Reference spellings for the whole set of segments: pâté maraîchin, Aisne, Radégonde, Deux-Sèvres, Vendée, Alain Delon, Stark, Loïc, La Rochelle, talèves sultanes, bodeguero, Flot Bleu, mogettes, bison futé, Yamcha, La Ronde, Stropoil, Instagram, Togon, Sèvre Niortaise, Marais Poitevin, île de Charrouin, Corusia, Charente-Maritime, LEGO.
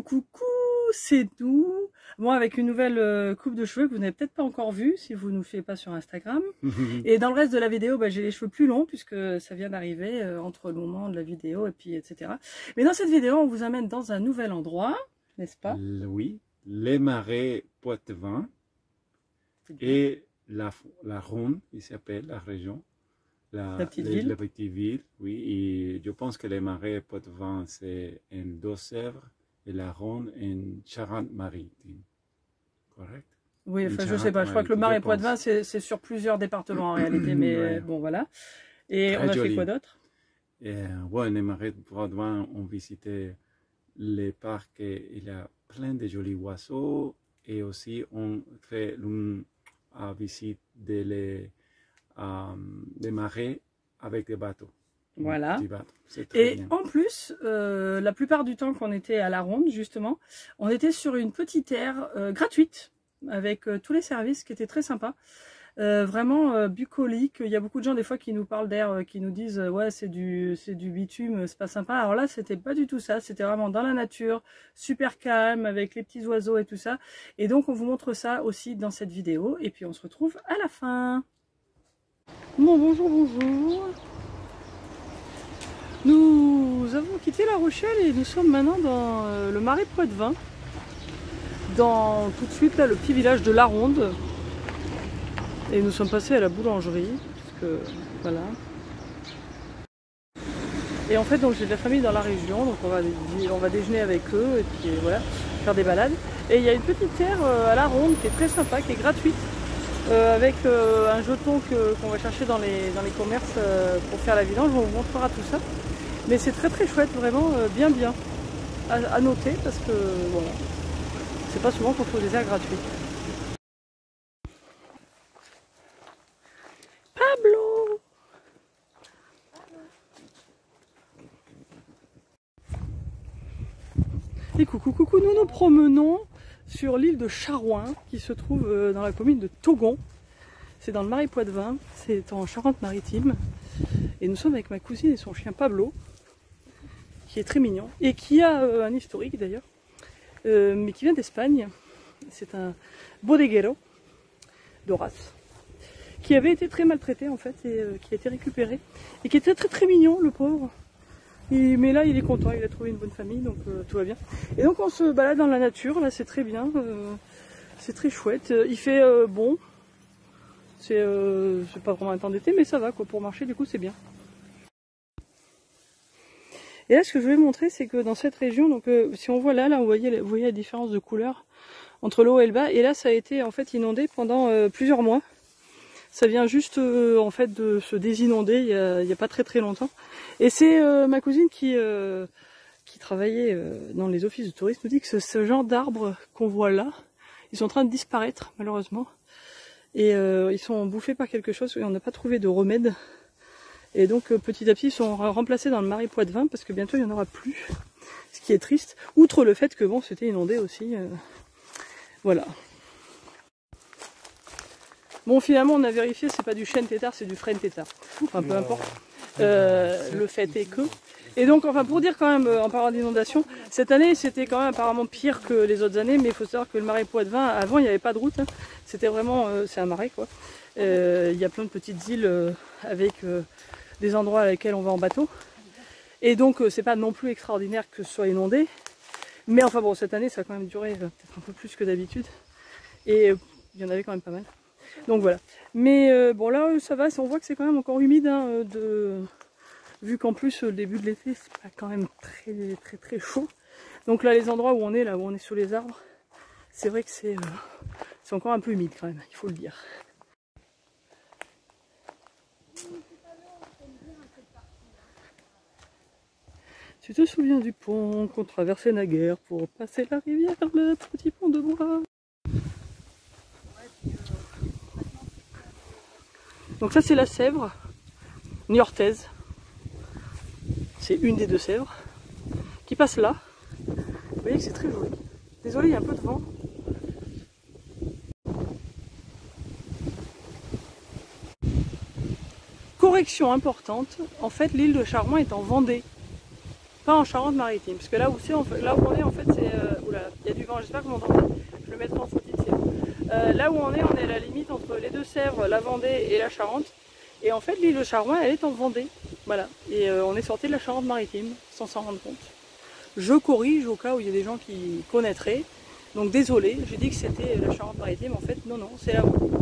Coucou, c'est nous. Bon, avec une nouvelle coupe de cheveux que vous n'avez peut-être pas encore vue si vous ne nous suivez pas sur Instagram. Et dans le reste de la vidéo, bah, j'ai les cheveux plus longs puisque ça vient d'arriver entre le moment de la vidéo et puis etc. Mais dans cette vidéo, on vous amène dans un nouvel endroit, n'est-ce pas? Oui, les marais poitevins et la Ronde, il s'appelle la région. La petite ville, oui. Et je pense que les marais poitevins, c'est en Deux-Sèvres. Et la Ronde en Charente-Maritime, correct? Oui, enfin, je ne sais pas, je crois que le Marais Poitevin, c'est sur plusieurs départements en réalité, mais ouais. Bon, voilà. Et très on a joli. Fait quoi d'autre? Oui, les Marais Poitevin ont visité les parcs, et il y a plein de jolis oiseaux, et aussi on fait une visite des marais avec des bateaux. Voilà. Et bien. En plus, la plupart du temps qu'on était à La Ronde, justement, on était sur une petite aire gratuite, avec tous les services qui étaient très sympas. Vraiment bucolique. Il y a beaucoup de gens des fois qui nous parlent d'air, qui nous disent ouais, c'est du bitume, c'est pas sympa. Alors là, c'était pas du tout ça, c'était vraiment dans la nature, super calme, avec les petits oiseaux et tout ça. Et donc on vous montre ça aussi dans cette vidéo, et puis on se retrouve à la fin. Bon, bonjour. Nous avons quitté La Rochelle et nous sommes maintenant dans le Marais Poitevin, dans tout de suite là, le petit village de La Ronde. Et nous sommes passés à la boulangerie, parce que, voilà. Et en fait, donc j'ai de la famille dans la région, donc on va déjeuner avec eux et puis voilà, faire des balades. Et il y a une petite terre à La Ronde qui est très sympa, qui est gratuite, avec un jeton qu'on va chercher dans les commerces pour faire la vidange. On vous montrera tout ça. Mais c'est très chouette, vraiment bien à noter, parce que voilà, c'est pas souvent qu'on trouve des airs gratuits. Pablo! Et coucou, nous nous promenons sur l'île de Charrouin, qui se trouve dans la commune de Togon. C'est dans le Marais Poitevin, c'est en Charente-Maritime. Et nous sommes avec ma cousine et son chien Pablo, qui est très mignon, et qui a un historique d'ailleurs, mais qui vient d'Espagne. C'est un bodeguero d'Horace, qui avait été très maltraité en fait, et qui a été récupéré, et qui était très mignon, le pauvre. Mais là il est content, il a trouvé une bonne famille, donc tout va bien. Et donc on se balade dans la nature, là c'est très bien, c'est très chouette. Il fait bon, c'est pas vraiment un temps d'été, mais ça va quoi, pour marcher du coup c'est bien. Et là, ce que je voulais montrer, c'est que dans cette région, donc si on voit là, vous voyez la différence de couleur entre le haut et le bas. Et là, ça a été en fait inondé pendant plusieurs mois. Ça vient juste en fait de se désinonder il y a pas très longtemps. Et c'est ma cousine qui travaillait dans les offices de tourisme nous dit que ce genre d'arbres qu'on voit là, ils sont en train de disparaître malheureusement. Et ils sont bouffés par quelque chose et on n'a pas trouvé de remède. Et donc petit à petit ils sont remplacés dans le Marais Poitevin, parce que bientôt il n'y en aura plus, ce qui est triste, outre le fait que bon, c'était inondé aussi, voilà. Bon, finalement on a vérifié, c'est pas du chêne tétard, c'est du frêne tétard, enfin peu importe, le fait est que... Et donc enfin, pour dire quand même, en parlant d'inondation, cette année c'était quand même apparemment pire que les autres années, mais il faut savoir que le Marais Poitevin, avant il n'y avait pas de route, hein. C'était vraiment, c'est un marais quoi, il y a plein de petites îles avec... des endroits à lesquels on va en bateau, et donc c'est pas non plus extraordinaire que ce soit inondé, mais enfin bon, cette année ça a quand même duré peut-être un peu plus que d'habitude, et il y en avait quand même pas mal, donc voilà. Mais bon, là ça va, on voit que c'est quand même encore humide, hein, vu qu'en plus le début de l'été c'est pas quand même très chaud, donc là les endroits où on est, là où on est sous les arbres, c'est vrai que c'est encore un peu humide quand même, il faut le dire. Tu te souviens du pont qu'on traversait naguère pour passer la rivière, le petit pont de bois. Donc ça c'est la Sèvre Niortaise. C'est une des deux Sèvres qui passe là. Vous voyez que c'est très joli. Désolé, il y a un peu de vent. Correction importante, en fait l'île de Charrouin est en Vendée. Pas en Charente-Maritime, parce que là où on est en fait c'est Bon, j'espère que vous m'entendez. Je vais le mettre en sous-titre. Là où on est à la limite entre les Deux-Sèvres, la Vendée et la Charente. Et en fait, l'île de Charrouin, elle est en Vendée. Voilà. Et on est sorti de la Charente-Maritime sans s'en rendre compte. Je corrige au cas où il y a des gens qui connaîtraient. Donc désolé, j'ai dit que c'était la Charente-Maritime. En fait, non, non, c'est la Vendée.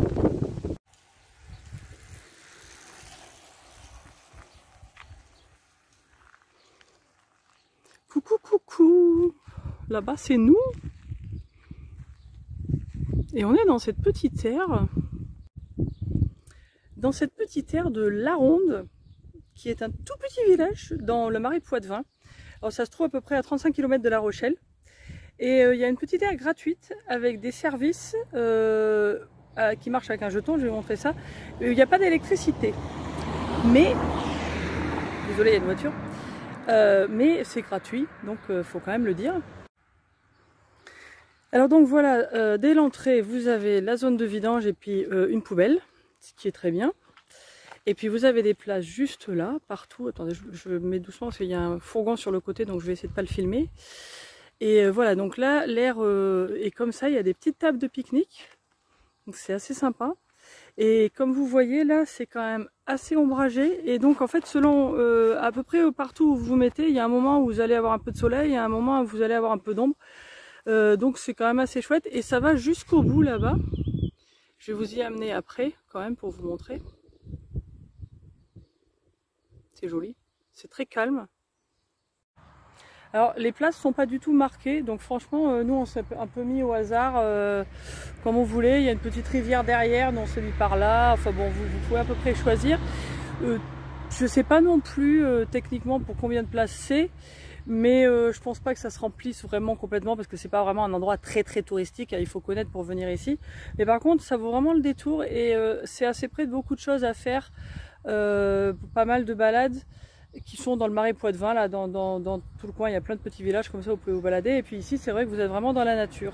Coucou, coucou. Là-bas, c'est nous. Et on est dans cette petite terre. Dans cette petite aire de La Ronde, qui est un tout petit village dans le Marais Poitevin. Alors ça se trouve à peu près à 35 km de La Rochelle. Et il y a une petite aire gratuite avec des services qui marchent avec un jeton, je vais vous montrer ça. Il n'y a pas d'électricité. Mais, désolé, il y a une voiture. Mais c'est gratuit, donc il faut quand même le dire. Alors donc voilà, dès l'entrée, vous avez la zone de vidange et puis une poubelle. Ce qui est très bien. Et puis vous avez des places juste là, partout. Attendez, je mets doucement parce qu'il y a un fourgon sur le côté, donc je vais essayer de ne pas le filmer. Et voilà, donc là, l'air est comme ça. Il y a des petites tables de pique-nique. Donc c'est assez sympa. Et comme vous voyez, là, c'est quand même assez ombragé. Et donc, en fait, selon à peu près partout où vous vous mettez, il y a un moment où vous allez avoir un peu de soleil, il y a un moment où vous allez avoir un peu d'ombre. Donc c'est quand même assez chouette. Et ça va jusqu'au bout là-bas. Je vais vous y amener après, quand même, pour vous montrer. C'est joli. C'est très calme. Alors, les places ne sont pas du tout marquées. Donc, franchement, nous, on s'est un peu mis au hasard, comme on voulait. Il y a une petite rivière derrière, non, celui par là. Enfin, bon, vous pouvez à peu près choisir. Je ne sais pas non plus, techniquement, pour combien de places c'est. Mais je pense pas que ça se remplisse vraiment complètement parce que c'est pas vraiment un endroit très très touristique, il faut connaître pour venir ici. Mais par contre, ça vaut vraiment le détour et c'est assez près de beaucoup de choses à faire, pas mal de balades qui sont dans le Marais Poitevin, là, dans tout le coin, il y a plein de petits villages comme ça où vous pouvez vous balader. Et puis ici, c'est vrai que vous êtes vraiment dans la nature.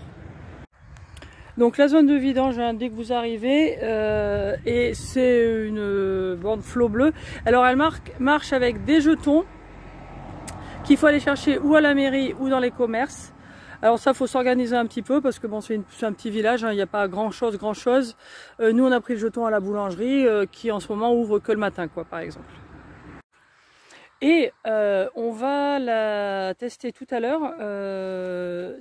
Donc la zone de vidange, hein, dès que vous arrivez, et c'est une borne flot bleu. Alors elle marche avec des jetons qu'il faut aller chercher ou à la mairie ou dans les commerces. Alors ça, faut s'organiser un petit peu parce que bon, c'est un petit village, hein, il n'y a pas grand chose. Nous, on a pris le jeton à la boulangerie qui en ce moment ouvre que le matin, quoi, par exemple. Et on va la tester tout à l'heure.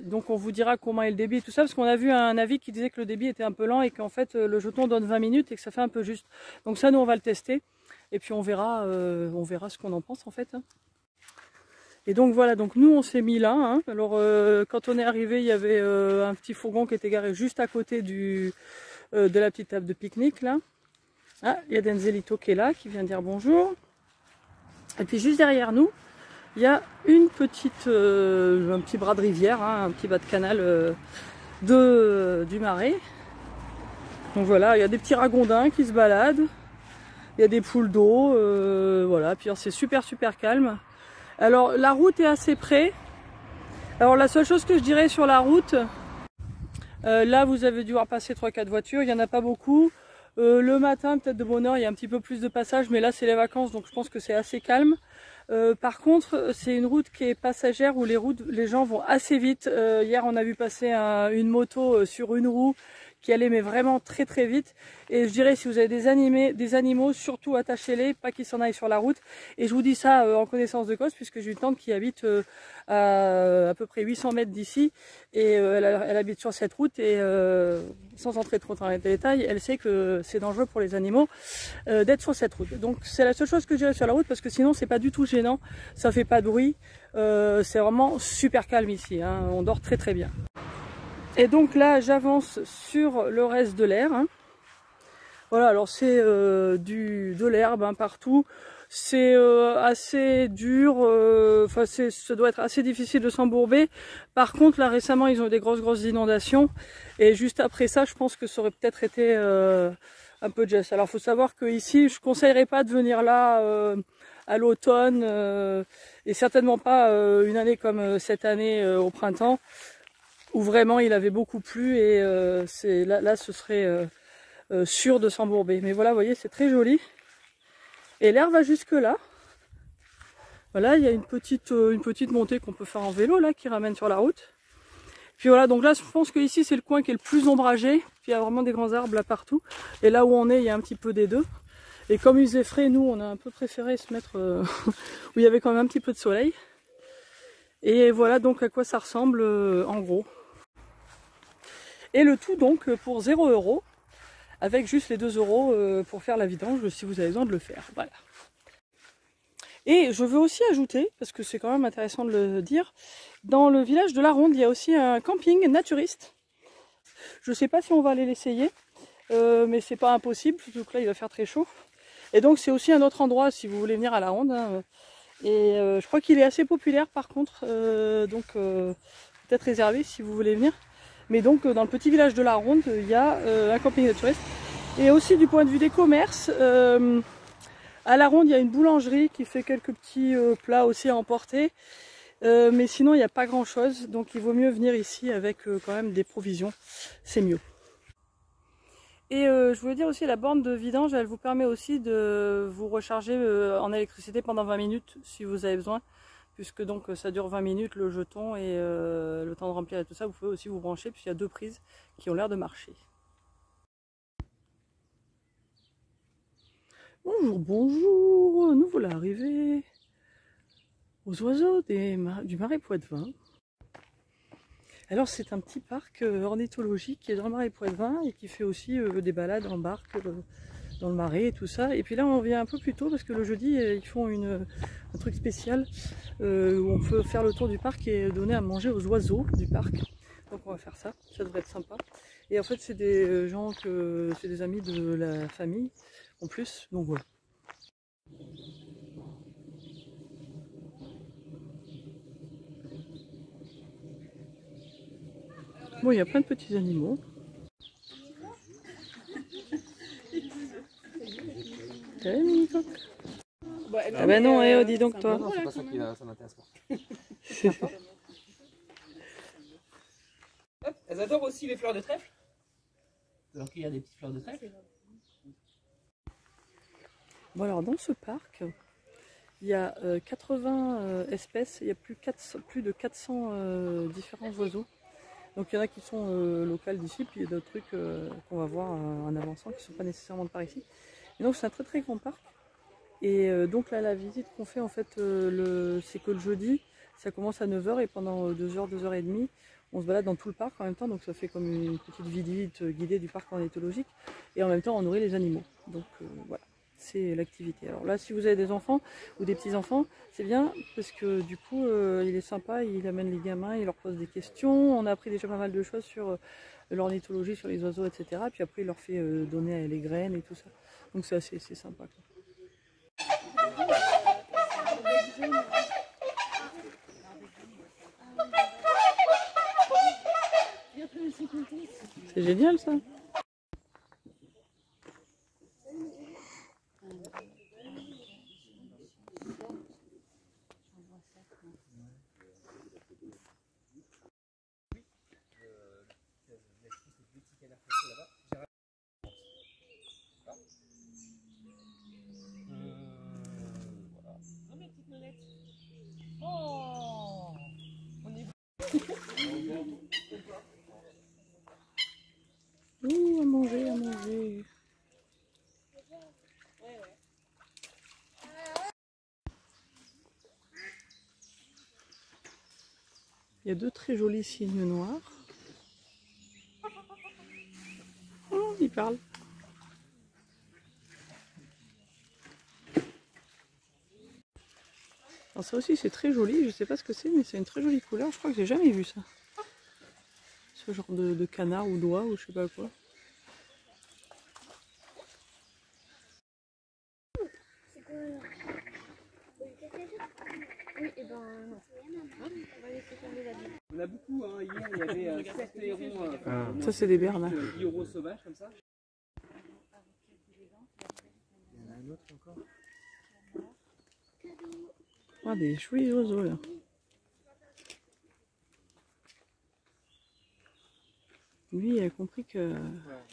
Donc on vous dira comment est le débit et tout ça, parce qu'on a vu un avis qui disait que le débit était un peu lent et qu'en fait le jeton donne 20 minutes et que ça fait un peu juste. Donc ça, nous, on va le tester et puis on verra ce qu'on en pense en fait. Hein. Et donc voilà, donc nous on s'est mis là, hein. Alors quand on est arrivé, il y avait un petit fourgon qui était garé juste à côté de la petite table de pique-nique là. Ah, il y a Denzelito qui est là, qui vient dire bonjour. Et puis juste derrière nous, il y a une petite, un petit bras de rivière, hein, un petit bas de canal du marais. Donc voilà, il y a des petits ragondins qui se baladent, il y a des poules d'eau, voilà. Puis c'est super calme. Alors la route est assez près. Alors la seule chose que je dirais sur la route, là vous avez dû voir passer 3-4 voitures, il n'y en a pas beaucoup. Le matin, peut-être de bonne heure, il y a un petit peu plus de passages, mais là c'est les vacances, donc je pense que c'est assez calme. Par contre, c'est une route qui est passagère où les gens vont assez vite. Hier on a vu passer une moto sur une roue qui allait mais vraiment très vite. Et je dirais, si vous avez des animaux, surtout attachez-les, pas qu'ils s'en aillent sur la route. Et je vous dis ça en connaissance de cause, puisque j'ai une tante qui habite à peu près 800 mètres d'ici, et elle habite sur cette route, et sans entrer trop dans les détails, elle sait que c'est dangereux pour les animaux d'être sur cette route. Donc c'est la seule chose que je dirais sur la route, parce que sinon c'est pas du tout gênant, ça fait pas de bruit, c'est vraiment super calme ici, hein, on dort très bien. Et donc là, j'avance sur le reste de l'aire. Hein. Voilà, alors c'est de l'herbe, hein, partout. C'est assez dur, enfin ça doit être assez difficile de s'embourber. Par contre, là récemment, ils ont eu des grosses inondations. Et juste après ça, je pense que ça aurait peut-être été un peu de geste. Alors il faut savoir qu'ici, je ne conseillerais pas de venir là à l'automne. Et certainement pas une année comme cette année au printemps, où vraiment il avait beaucoup plu et là ce serait sûr de s'embourber. Mais voilà, vous voyez, c'est très joli. Et l'air va jusque là. Voilà, il y a une petite montée qu'on peut faire en vélo là, qui ramène sur la route. Puis voilà, donc là je pense que ici c'est le coin qui est le plus ombragé, puis il y a vraiment des grands arbres là partout, et là où on est il y a un petit peu des deux, et comme il faisait frais, nous on a un peu préféré se mettre où il y avait quand même un petit peu de soleil. Et voilà donc à quoi ça ressemble en gros. Et le tout donc pour 0 €, avec juste les 2 € pour faire la vidange si vous avez besoin de le faire. Voilà. Et je veux aussi ajouter, parce que c'est quand même intéressant de le dire, dans le village de La Ronde, il y a aussi un camping naturiste. Je ne sais pas si on va aller l'essayer, mais c'est pas impossible, surtout que là il va faire très chaud. Et donc c'est aussi un autre endroit si vous voulez venir à La Ronde. Hein. Et je crois qu'il est assez populaire par contre, donc peut-être réservé si vous voulez venir. Mais donc dans le petit village de La Ronde, il y a un camping naturiste. Et aussi du point de vue des commerces, à La Ronde, il y a une boulangerie qui fait quelques petits plats aussi à emporter. Mais sinon, il n'y a pas grand-chose. Donc, il vaut mieux venir ici avec quand même des provisions. C'est mieux. Et je voulais dire aussi, la borne de vidange, elle vous permet aussi de vous recharger en électricité pendant 20 minutes si vous avez besoin. Puisque donc ça dure 20 minutes, le jeton et le temps de remplir et tout ça. Vous pouvez aussi vous brancher puisqu'il y a 2 prises qui ont l'air de marcher. Bonjour, bonjour, nous voilà arrivés aux oiseaux du Marais Poitevin. Alors c'est un petit parc ornithologique qui est dans le Marais Poitevin et qui fait aussi des balades en barque dans le marais et tout ça. Et puis là on vient un peu plus tôt parce que le jeudi ils font un truc spécial où on peut faire le tour du parc et donner à manger aux oiseaux du parc. Donc on va faire ça, ça devrait être sympa. Et en fait c'est des gens, c'est des amis de la famille en plus, donc voilà. Bon, il y a plein de petits animaux. T'as vu, mini-coque ? Ah bah non, eh, oh, dis donc toi. Non, c'est pas ça qui ça m'intéresse pas. C'est ça. Elles adorent aussi les fleurs de trèfle. Donc il y a des petites fleurs de trèfle. Bon alors dans ce parc, il y a 80 espèces, il y a plus de 400 différents oiseaux. Donc il y en a qui sont locales d'ici, puis il y a d'autres trucs qu'on va voir en avançant qui ne sont pas nécessairement de par ici. Et donc c'est un très très grand parc. Et donc là la visite qu'on fait en fait, c'est que le jeudi, ça commence à 9 h et pendant 2 h, 2 h 30, on se balade dans tout le parc en même temps. Donc ça fait comme une petite visite guidée du parc ornithologique. Et en même temps on nourrit les animaux. Donc voilà. C'est l'activité. Alors là, si vous avez des enfants ou des petits-enfants, c'est bien parce que du coup, il est sympa, il amène les gamins, il leur pose des questions. On a appris déjà pas mal de choses sur l'ornithologie, sur les oiseaux, etc. Puis après, il leur fait donner les graines et tout ça. Donc c'est assez sympa. Quoi. C'est génial ça. Ouh, à manger. Il y a 2 très jolis cygnes noirs. Oh, ils parlent. Alors ça aussi c'est très joli, je sais pas ce que c'est mais c'est une très jolie couleur, je crois que j'ai jamais vu ça. Ce genre de canard ou d'oie ou je sais pas quoi. On a beaucoup, hein. Hier il y avait 7 hérons. Ça c'est des bernes. Bioraux sauvages comme ça. Il y en a un autre encore. Ah, des chouilles d'oiseaux là. Lui il a compris que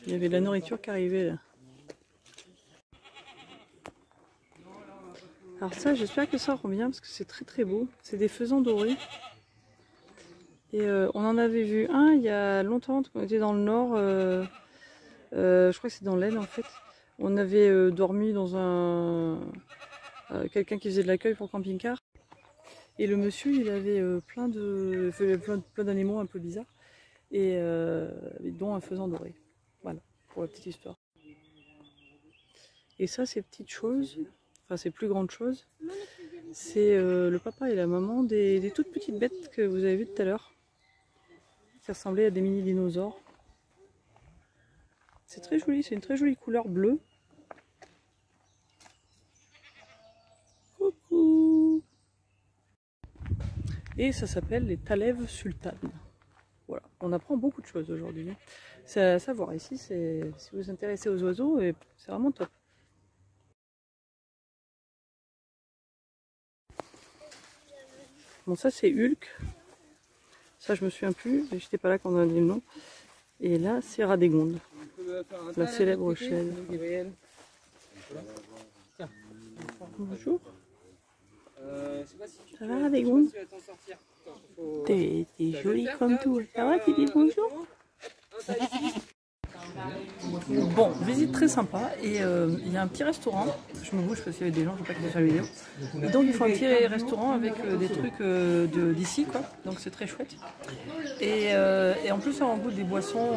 il y avait de la nourriture qui arrivait là. Alors ça j'espère que ça revient parce que c'est très beau. C'est des faisans dorés. Et on en avait vu un il y a longtemps, on était dans le nord, je crois que c'est dans l'Aisne en fait. On avait dormi dans un... quelqu'un qui faisait de l'accueil pour camping-car. Et le monsieur, il avait plein d'animaux un peu bizarres, et dont un faisan doré. Voilà, pour la petite histoire. Et ça, ces petites choses, enfin ces plus grandes choses, c'est le papa et la maman des toutes petites bêtes que vous avez vues tout à l'heure, qui ressemblaient à des mini-dinosaures. C'est très joli, c'est une très jolie couleur bleue. Coucou! Et ça s'appelle les talèves sultanes. Voilà, on apprend beaucoup de choses aujourd'hui. C'est à savoir ici, si vous vous intéressez aux oiseaux, c'est vraiment top. Bon, ça c'est Hulk, ça je me souviens plus, j'étais pas là quand on a dit le nom. Et là c'est Radégonde, la célèbre Rochelle. Bonjour. Ça va Radégonde? T'es jolie comme tout, ça va, tu dis bonjour? Bon, visite très sympa, et il y a un petit restaurant, je me bouge parce qu'il y avait des gens, je ne veux pas qu'ils fassent la vidéo. Donc ils font un petit restaurant avec des trucs d'ici, quoi, donc c'est très chouette. Et en plus ça rembourse des boissons.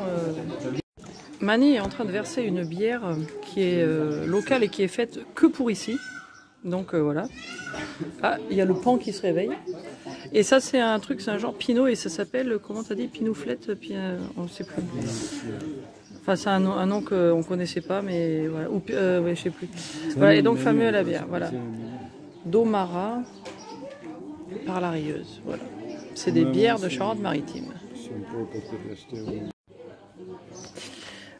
Mané est en train de verser une bière qui est locale et qui est faite que pour ici, donc voilà. Ah, il y a le pan qui se réveille. Et ça c'est un truc, c'est un genre pinot et ça s'appelle, comment t'as dit, pinouflette, puis on ne sait plus. Enfin, c'est un nom qu'on ne connaissait pas, mais voilà. Ou, ouais, je sais plus. Voilà, et donc fameux à la bière, voilà. Domara par la rieuse, voilà. C'est des bières de Charente-Maritime.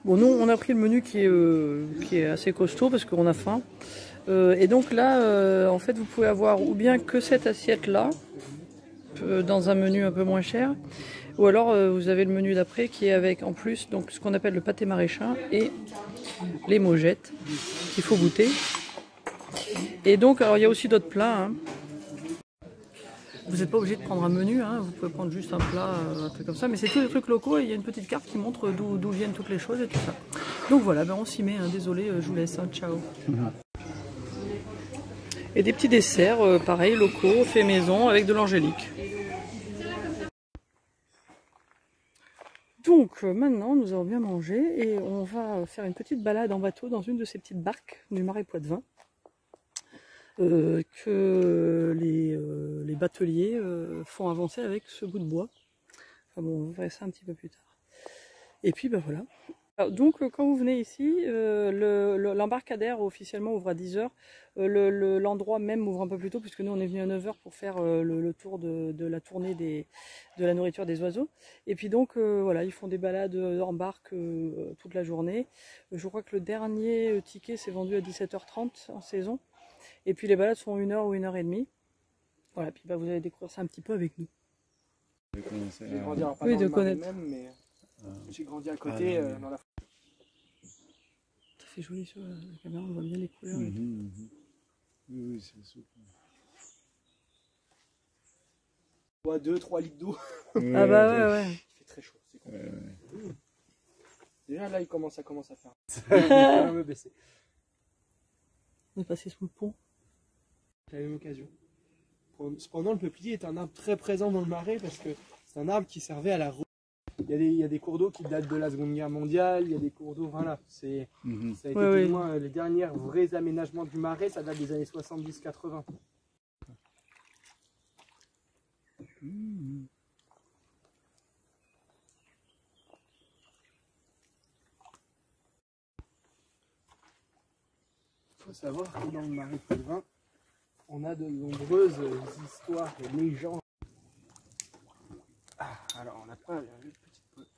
Bon, nous, on a pris le menu qui est assez costaud parce qu'on a faim. Et donc là, en fait, vous pouvez avoir ou bien que cette assiette-là, dans un menu un peu moins cher, ou alors vous avez le menu d'après qui est avec en plus donc ce qu'on appelle le pâté maraîchin et les mogettes qu'il faut goûter. Et donc alors il y a aussi d'autres plats, hein. Vous n'êtes pas obligé de prendre un menu, hein. Vous pouvez prendre juste un plat, un truc comme ça, mais c'est tous des trucs locaux et il y a une petite carte qui montre d'où viennent toutes les choses et tout ça. Donc voilà, ben on s'y met, hein. Désolé, je vous laisse, hein. Ciao. Et des petits desserts, pareil, locaux, faits maison, avec de l'angélique. Donc maintenant, nous avons bien mangé et on va faire une petite balade en bateau dans une de ces petites barques du Marais Poitevin que les bateliers font avancer avec ce bout de bois. Enfin bon, on verra ça un petit peu plus tard. Et puis ben voilà. Alors, donc quand vous venez ici, l'embarcadère officiellement ouvre à 10 h, l'endroit même ouvre un peu plus tôt puisque nous on est venu à 9 h pour faire le tour de la tournée de la nourriture des oiseaux. Et puis donc voilà, ils font des balades en barque toute la journée. Je crois que le dernier ticket s'est vendu à 17 h 30 en saison. Et puis les balades sont 1 h ou 1 h 30. Voilà, puis bah, vous allez découvrir ça un petit peu avec nous. Oui, de connaître. J'ai grandi à côté, dans la... Ça fait joli sur la caméra, on voit bien les couleurs. Et tout. Oui, oui, c'est super. On boit 2-3 litres d'eau. Ouais, ah bah ouais, ouais. Il fait très chaud, c'est compliqué. Ouais, ouais. Déjà là, il commence à faire. On va baisser. On est passé sous le pont. C'est la même occasion. Cependant, le peuplier est un arbre très présent dans le marais parce que c'est un arbre qui servait à la... Il y a des cours d'eau qui datent de la Seconde Guerre mondiale, il y a des cours d'eau, voilà, c'est, ça a été plus loin, les derniers vrais aménagements du marais, ça date des années 70-80. Il faut savoir que dans le Marais Poitevin, on a de nombreuses histoires et légendes. Alors on n'a pas une petite pause.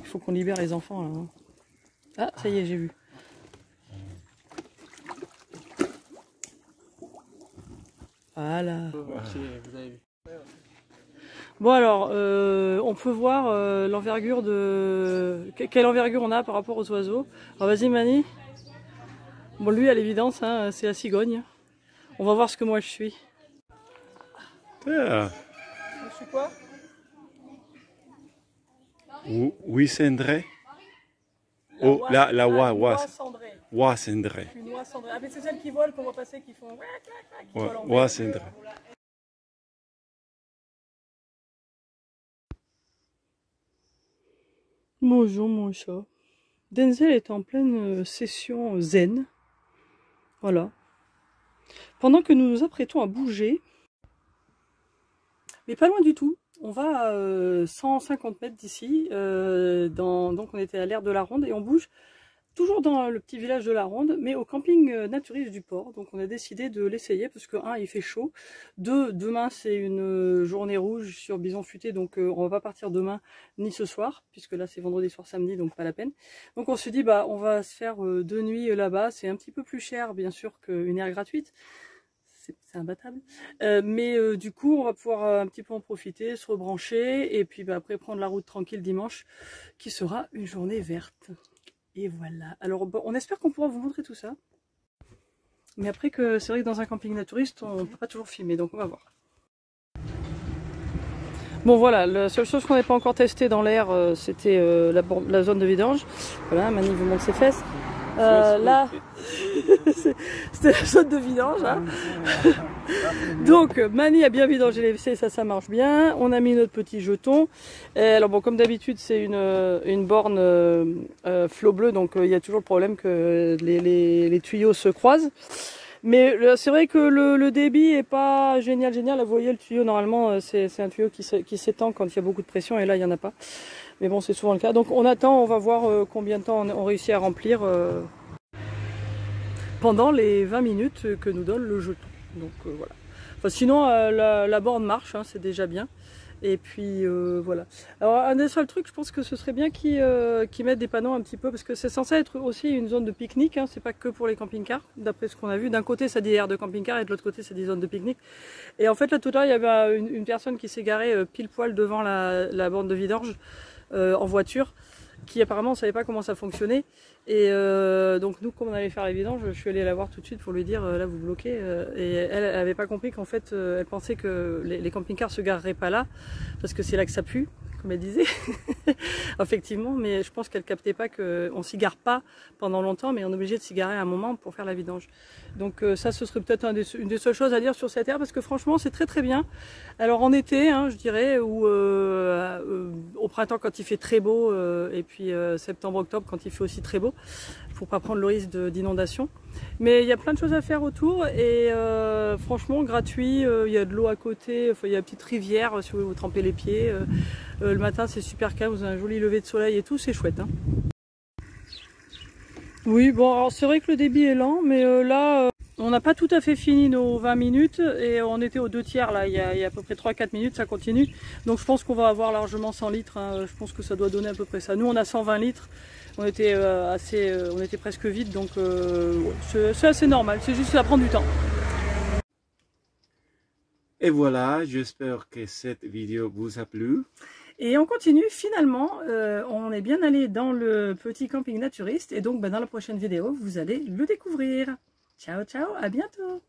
Il faut qu'on libère les enfants là. Hein. Ah ça y est, j'ai vu. Voilà. Bon alors on peut voir l'envergure de... Quelle envergure on a par rapport aux oiseaux. Alors vas-y Mani. Bon lui à l'évidence hein, c'est la cigogne. On va voir ce que moi je suis. Yeah. reçu quoi? Oui, cendré. Oh, la oie cendré. Une oie cendrée. Ah, mais c'est celle qui vole qu'on voit passer, qui font. Oie cendré. Bonjour mon chat. Denzel est en pleine session zen. Voilà. Pendant que nous nous apprêtons à bouger, mais pas loin du tout, on va à 150 mètres d'ici, donc on était à l'aire de La Ronde et on bouge toujours dans le petit village de La Ronde, mais au camping naturiste du port. Donc on a décidé de l'essayer parce que, un, il fait chaud. Deux, demain c'est une journée rouge sur bison futé, donc on va pas partir demain ni ce soir, puisque là c'est vendredi soir, samedi, donc pas la peine. Donc on se dit, bah on va se faire 2 nuits là-bas. C'est un petit peu plus cher, bien sûr, qu'une aire gratuite. C'est imbattable. Mais du coup, on va pouvoir un petit peu en profiter, se rebrancher, et puis bah, après prendre la route tranquille dimanche, qui sera une journée verte. Et voilà. Alors, bon, on espère qu'on pourra vous montrer tout ça. Mais après, que c'est vrai que dans un camping naturiste, on ne peut pas toujours filmer, donc on va voir. Bon voilà, la seule chose qu'on n'avait pas encore testée dans l'air, c'était la zone de vidange. Voilà, Mani vous montre ses fesses. Là, c'était la zone de vidange. Hein. Donc, Mani a bien vidangé les WC, ça marche bien. On a mis notre petit jeton. Et alors bon, comme d'habitude, c'est une borne flot bleu, donc il y a toujours le problème que les tuyaux se croisent. Mais c'est vrai que le débit est pas génial. Vous voyez, le tuyau, normalement, c'est un tuyau qui s'étend quand il y a beaucoup de pression, et là, il n'y en a pas. Mais bon, c'est souvent le cas. Donc on attend, on va voir combien de temps on réussit à remplir pendant les 20 minutes que nous donne le jeton. Donc voilà. Enfin, sinon, la borne marche, hein, c'est déjà bien. Et puis voilà. Alors un des seuls trucs, je pense que ce serait bien qu'ils mettent des panneaux un petit peu, parce que c'est censé être aussi une zone de pique-nique, hein, c'est pas que pour les camping-cars, d'après ce qu'on a vu. D'un côté ça dit aire de camping-car et de l'autre côté c'est des zones de pique-nique. Et en fait là tout à l'heure il y avait une personne qui s'est garée pile poil devant la borne de vidange en voiture, qui apparemment ne savait pas comment ça fonctionnait. Et donc nous, comme on allait faire les vidanges, je suis allée la voir tout de suite pour lui dire là vous bloquez, et elle n'avait pas compris qu'en fait elle pensait que les camping-cars se gareraient pas là parce que c'est là que ça pue, comme elle disait. Effectivement, mais je pense qu'elle captait pas qu'on s'y gare pas pendant longtemps, mais on est obligé de s'y garer à un moment pour faire la vidange. Donc ça, ce serait peut-être une des seules choses à dire sur cette aire, parce que franchement c'est très très bien. Alors en été, hein, je dirais, ou au printemps quand il fait très beau, et puis septembre-octobre quand il fait aussi très beau, pour pas prendre le risque d'inondation. Mais il y a plein de choses à faire autour, et franchement gratuit, il y a de l'eau à côté, il y a une petite rivière si vous voulez vous tremper les pieds. Le matin c'est super calme, vous avez un joli lever de soleil et tout, c'est chouette. Hein. Oui, bon, alors c'est vrai que le débit est lent, mais là on n'a pas tout à fait fini nos 20 minutes et on était aux 2 tiers là, il y a à peu près 3-4 minutes, ça continue. Donc je pense qu'on va avoir largement 100 litres, hein. Je pense que ça doit donner à peu près ça. Nous on a 120 litres, on était presque vide, donc c'est assez normal, c'est juste que ça prend du temps. Et voilà, j'espère que cette vidéo vous a plu. Et on continue, finalement, on est bien allé dans le petit camping naturiste, et donc dans la prochaine vidéo, vous allez le découvrir. Ciao, ciao, à bientôt.